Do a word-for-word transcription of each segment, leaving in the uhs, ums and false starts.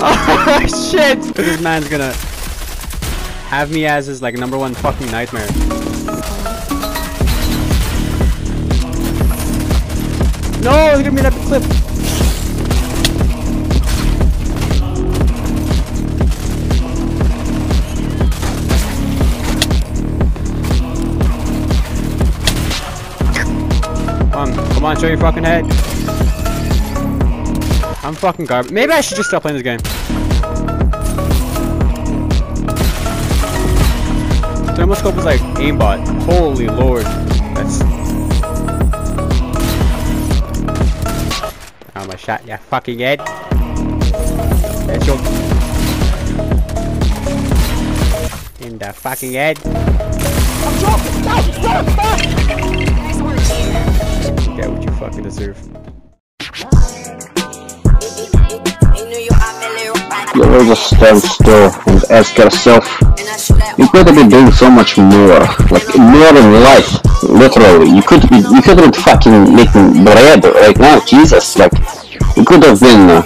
Oh shit! This man's gonna have me as his like number one fucking nightmare. No, he's gonna be an epic clip. Come on, come on, show your fucking head. I'm fucking garbage. Maybe I should just stop playing this game. Thermoscope is like aimbot. Holy lord. That's. Oh my shot, yeah, fucking head. That's your. In the fucking head. I'm joking! No, no, no. Nice work, team. Get what you fucking deserve. You're just stand still and ask yourself, you could be doing so much more, like more in life, literally. You could be, you could be fucking making bread right now, Jesus. Like, you could have been uh,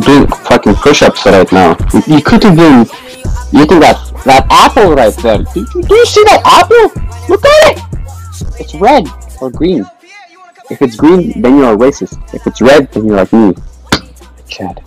doing fucking push-ups right now. You, you could have been eating that that apple right there. Do, do you see that apple? Look at it. It's red or green. If it's green, then you're a racist. If it's red, then you're like me, Chad.